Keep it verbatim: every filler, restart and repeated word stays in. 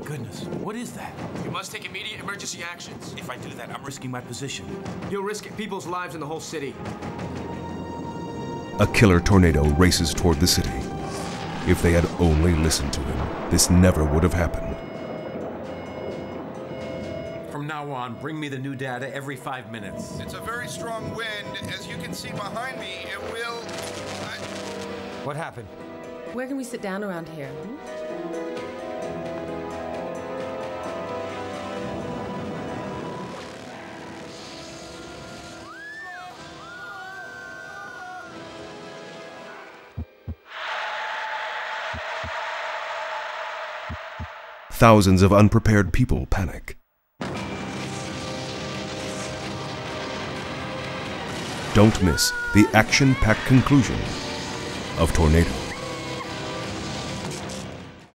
my goodness, what is that? You must take immediate emergency actions. If I do that, I'm risking my position. You'll risk it, people's lives in the whole city. A killer tornado races toward the city. If they had only listened to him, this never would have happened. From now on, bring me the new data every five minutes. It's a very strong wind. As you can see behind me, it will... I... What happened? Where can we sit down around here? Thousands of unprepared people panic. Don't miss the action-packed conclusion of Tornado.